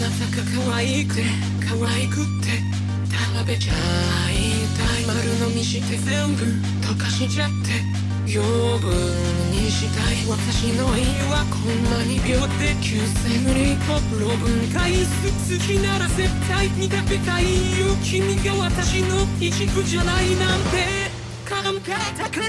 なたが可愛くて可愛くて食べちゃいたい、丸飲みして全部溶かしちゃって余分にしたい。私の愛はこんなに秒で9000リコロ分解す。好きなら絶対に食べたいよ、君が私の一部じゃないなんて考えたくないの。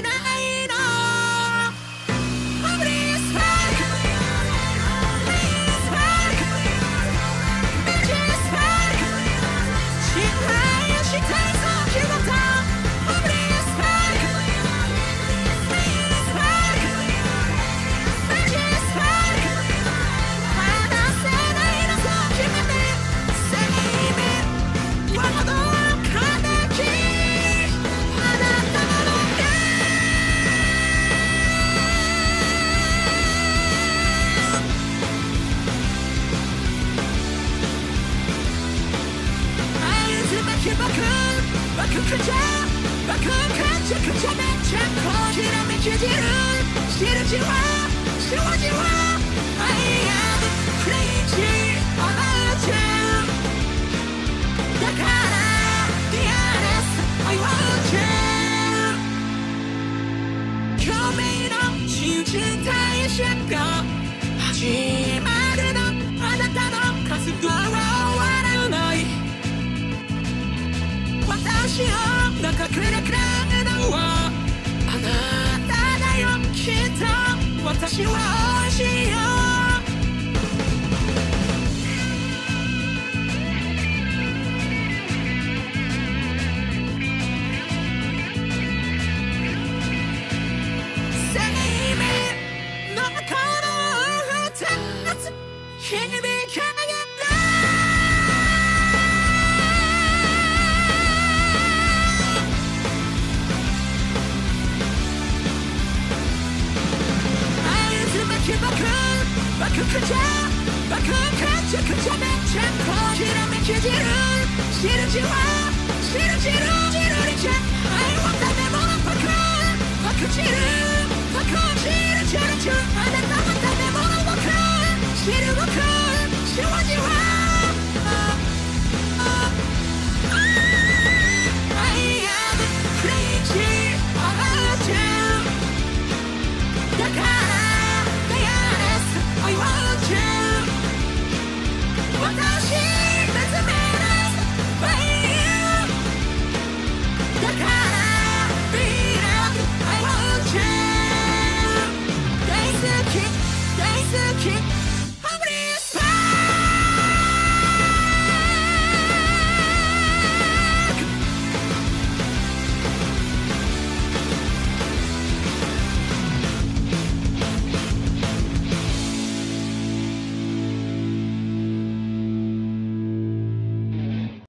Choo choo choo choo,